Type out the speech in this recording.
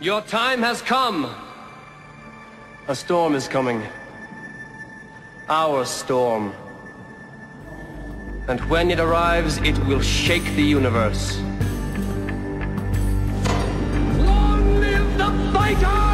Your time has come. A storm is coming. Our storm. And when it arrives, it will shake the universe. Long live the fighter!